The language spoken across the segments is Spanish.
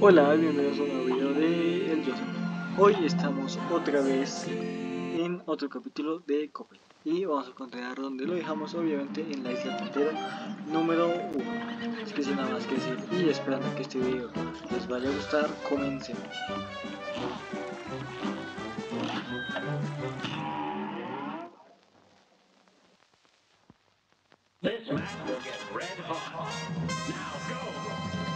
Hola, bienvenidos a un nuevo video de El Joseph. Hoy estamos otra vez en otro capítulo de Cuphead y vamos a continuar donde lo dejamos, obviamente en la isla frontera número 1. Es que sin nada más que decir y esperando que este video les vaya a gustar, comencemos. This map will get red hot. Now go. Here's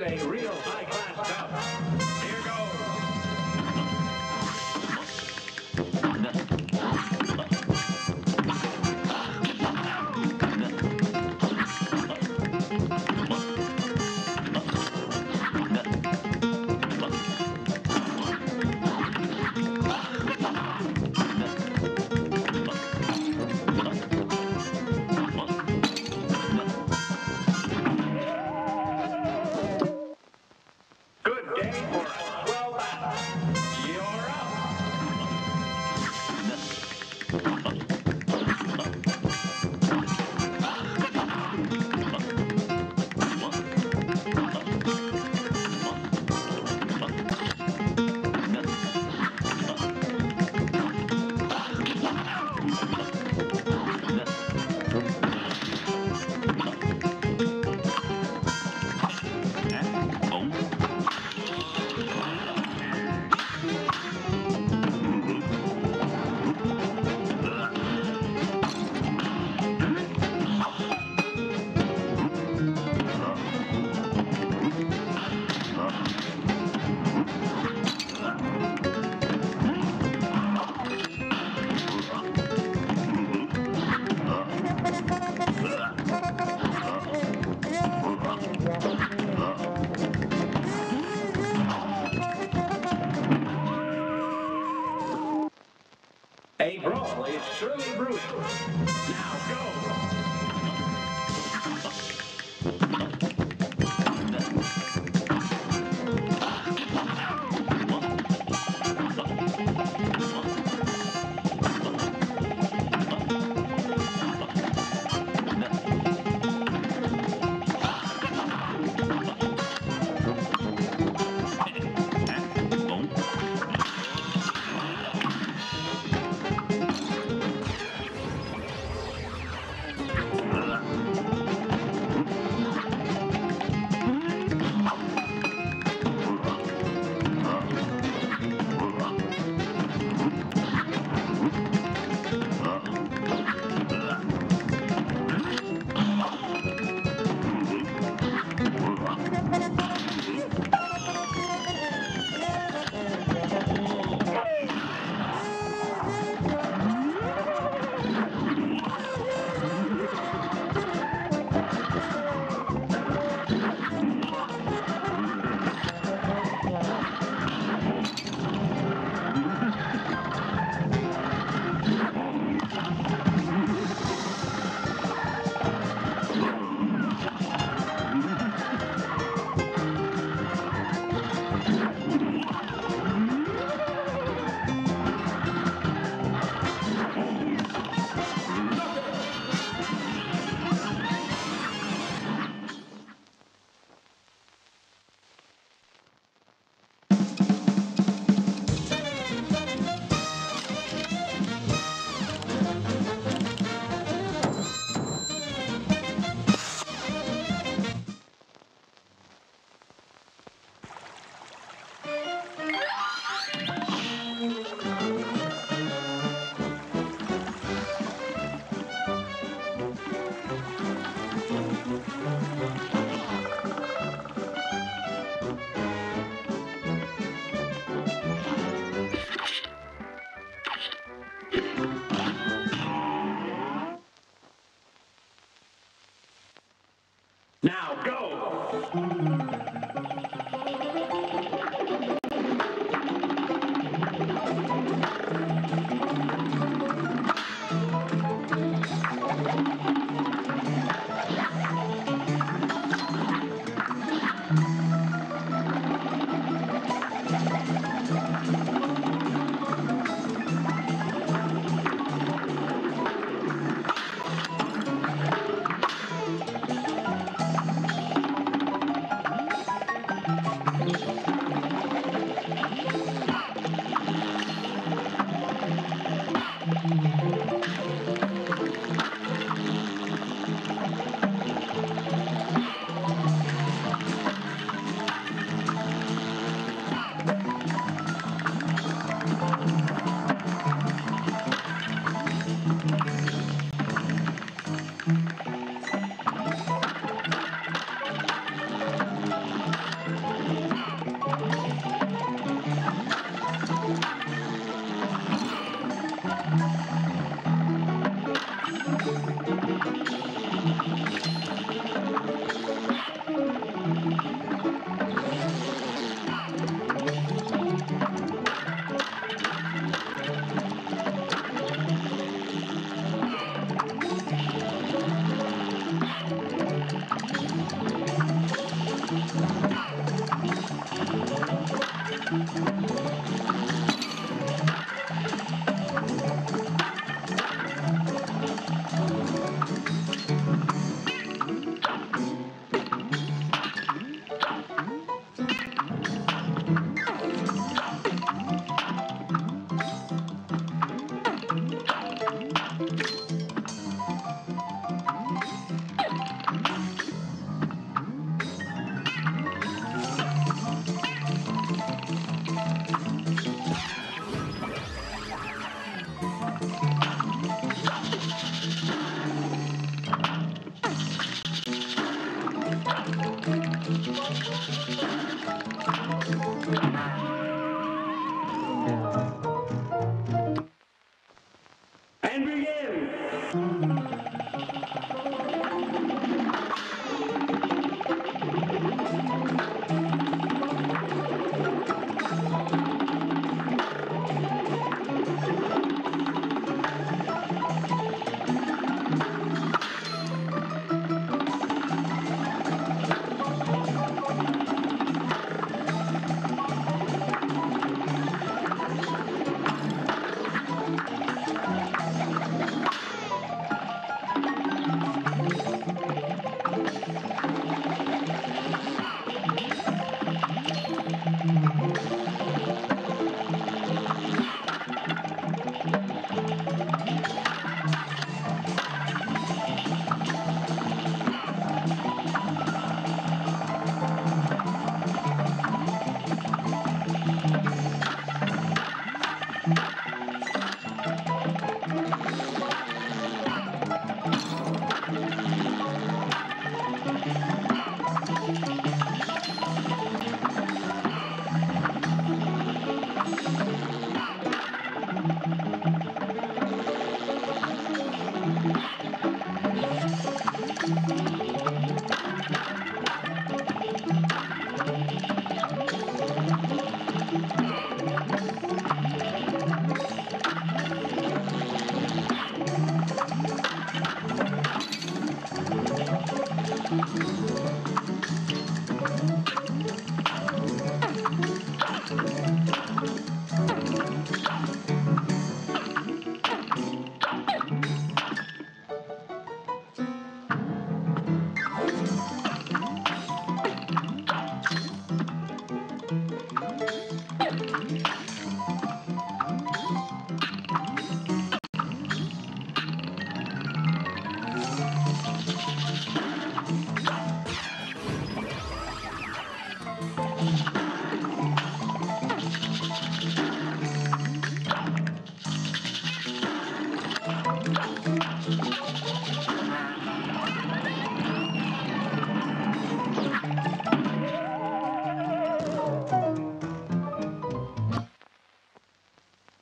a real high-class bout. You're up. Here's a real high-class bout. Here goes. A brawl is surely brewing. Now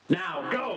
Now go!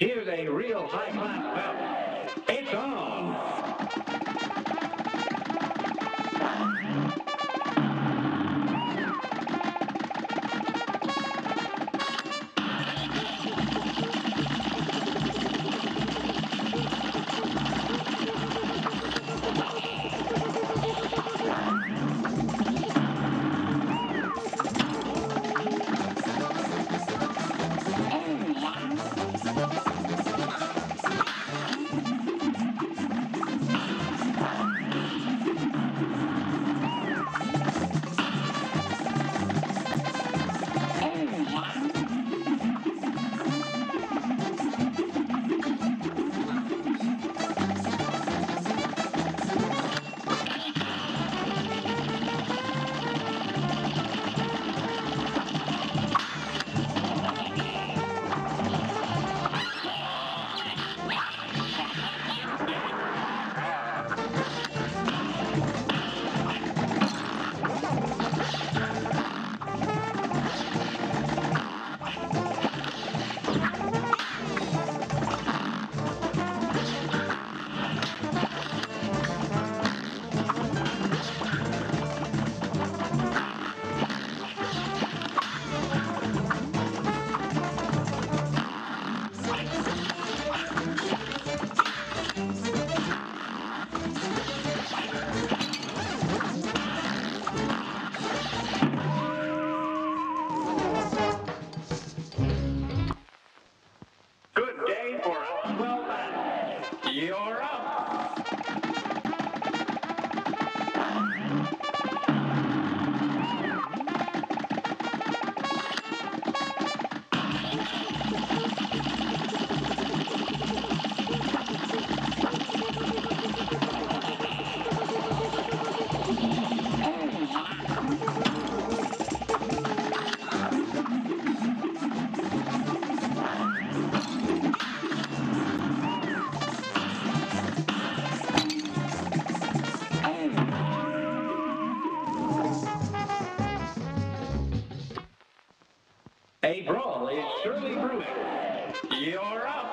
Here's a real high-class belt. It's a brawl is surely brewing. You're up!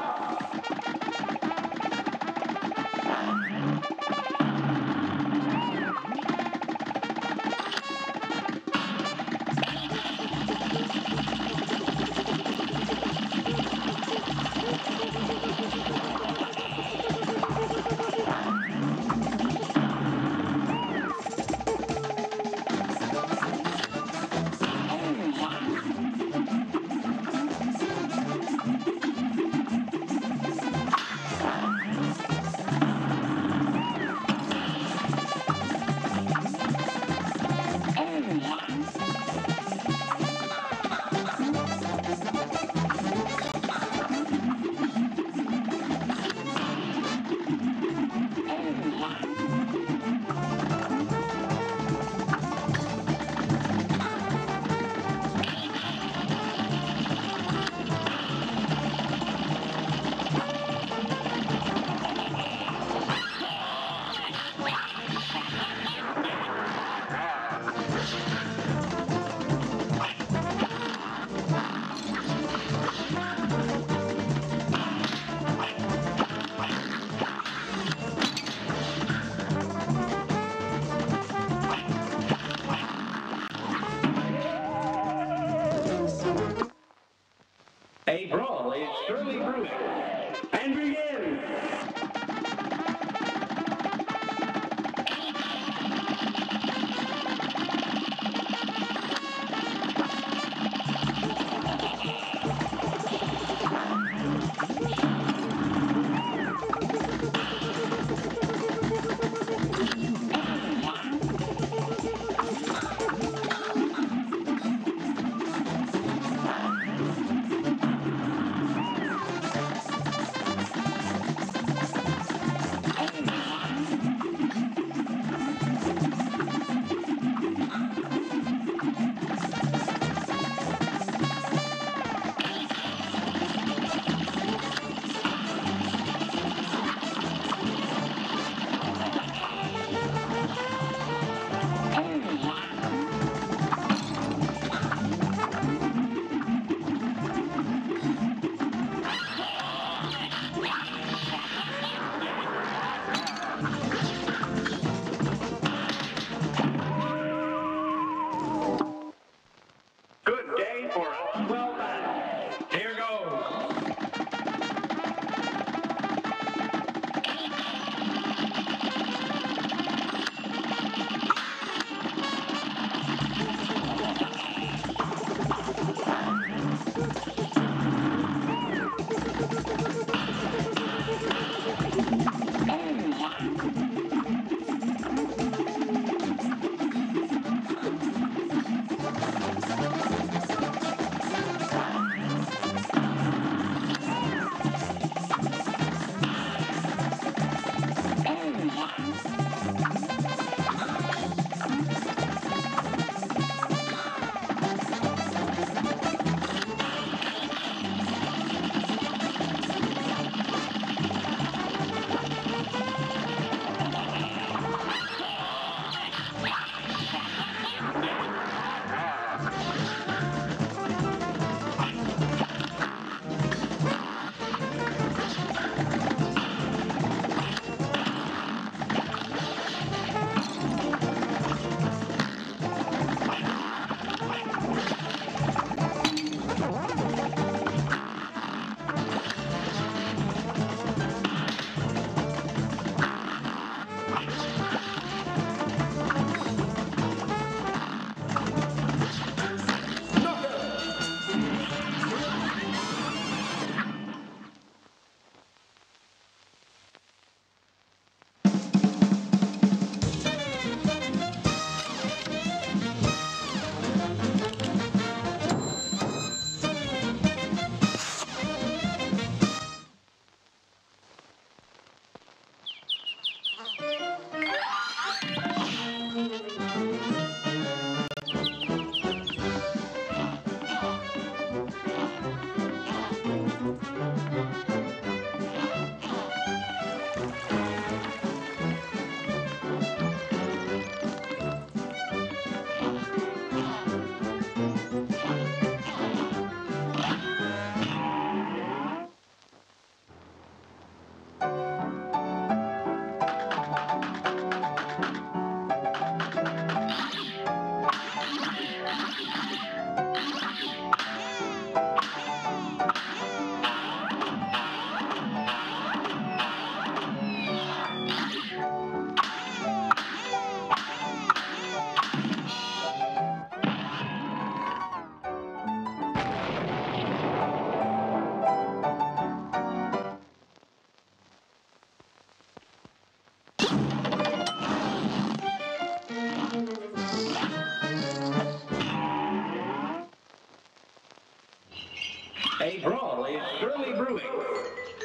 A draw is surely brewing.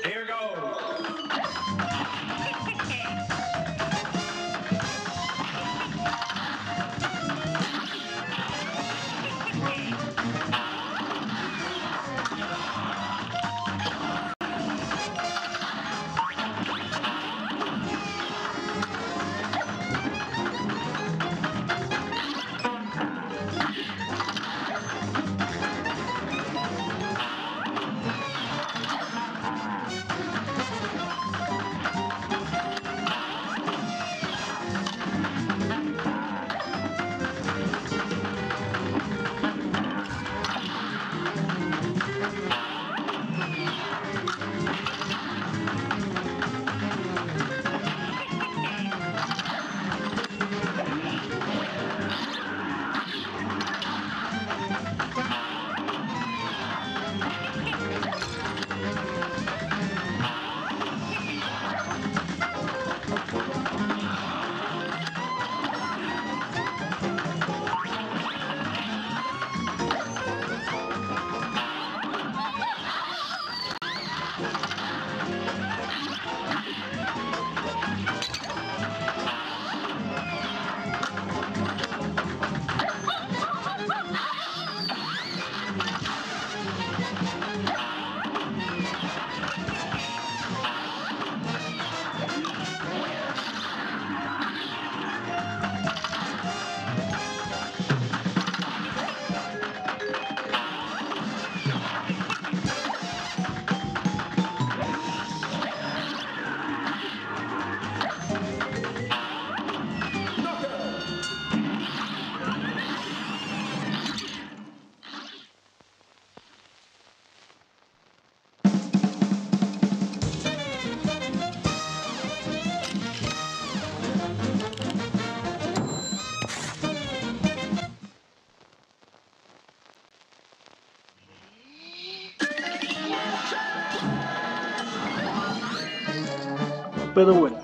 Here goes. Pero bueno,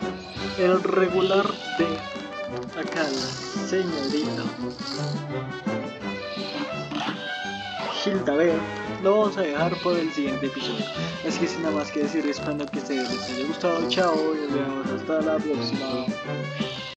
el regular de acá la señorita Hilda lo vamos a dejar por el siguiente episodio. Así que sin nada más que decir, espero que les haya gustado. Chao y nos vemos hasta la próxima.